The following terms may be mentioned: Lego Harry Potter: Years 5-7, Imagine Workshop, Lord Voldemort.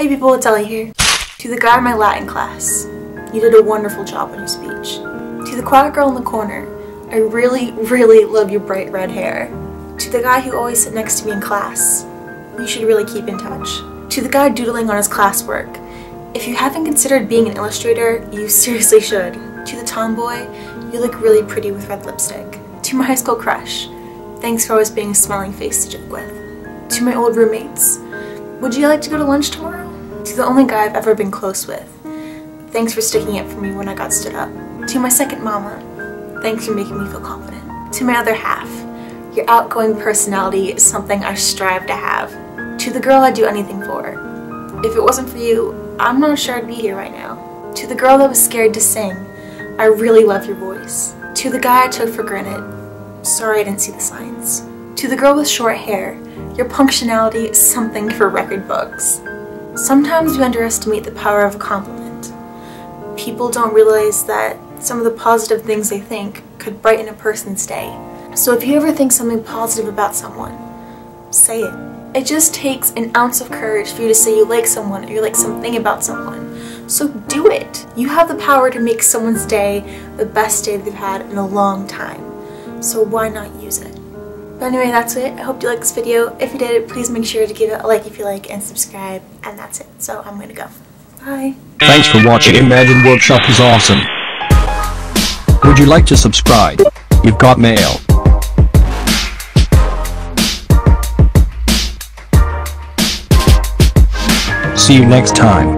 Hi people, it's Ellie here. To the guy in my Latin class, you did a wonderful job on your speech. To the quiet girl in the corner, I really, really love your bright red hair. To the guy who always sat next to me in class, you should really keep in touch. To the guy doodling on his classwork, if you haven't considered being an illustrator, you seriously should. To the tomboy, you look really pretty with red lipstick. To my high school crush, thanks for always being a smiling face to joke with. To my old roommates, would you like to go to lunch tomorrow? To the only guy I've ever been close with, thanks for sticking up for me when I got stood up. To my second mama, thanks for making me feel confident. To my other half, your outgoing personality is something I strive to have. To the girl I'd do anything for, if it wasn't for you, I'm not sure I'd be here right now. To the girl that was scared to sing, I really love your voice. To the guy I took for granted, sorry I didn't see the signs. To the girl with short hair, your punctuality is something for record books. Sometimes you underestimate the power of a compliment. People don't realize that some of the positive things they think could brighten a person's day. So if you ever think something positive about someone, say it. It just takes an ounce of courage for you to say you like someone or you like something about someone. So do it! You have the power to make someone's day the best day they've had in a long time. So why not use it? But anyway, that's it. I hope you liked this video. If you did, please make sure to give it a like if you like and subscribe. And that's it. So I'm gonna go. Bye. Thanks for watching. Imagine Workshop is awesome. Would you like to subscribe? You've got mail. See you next time.